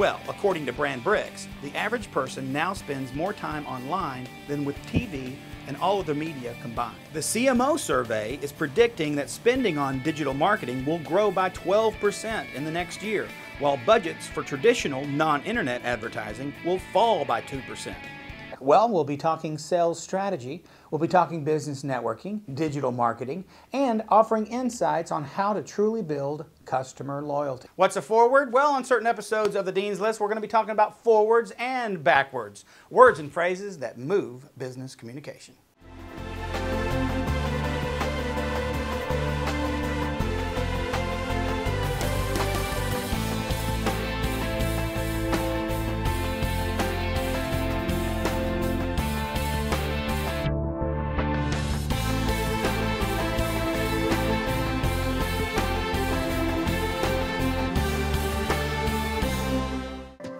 Well, according to Brand Bricks, the average person now spends more time online than with TV and all other media combined. The CMO survey is predicting that spending on digital marketing will grow by 12% in the next year, while budgets for traditional non-internet advertising will fall by 2%. Well, we'll be talking sales strategy, we'll be talking business networking, digital marketing, and offering insights on how to truly build customer loyalty. What's a forward? Well, on certain episodes of the Dean's List, we're going to be talking about forwards and backwards, words and phrases that move business communication.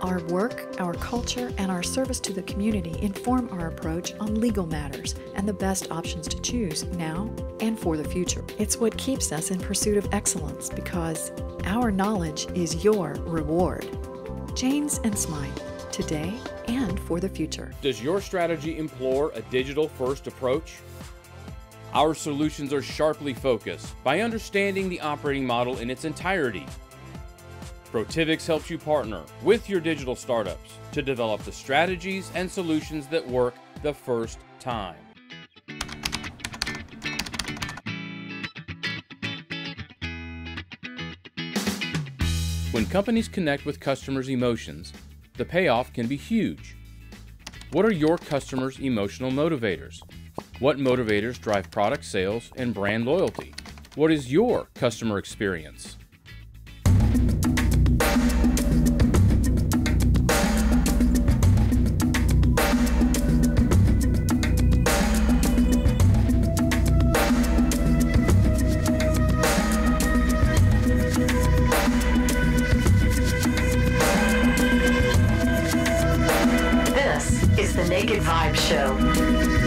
Our work, our culture, and our service to the community inform our approach on legal matters and the best options to choose now and for the future. It's what keeps us in pursuit of excellence because our knowledge is your reward. James and Smythe, today and for the future. Does your strategy implore a digital-first approach? Our solutions are sharply focused by understanding the operating model in its entirety. ProTivix helps you partner with your digital startups to develop the strategies and solutions that work the first time. When companies connect with customers' emotions, the payoff can be huge. What are your customers' emotional motivators? What motivators drive product sales and brand loyalty? What is your customer experience? Naked Vibe Show.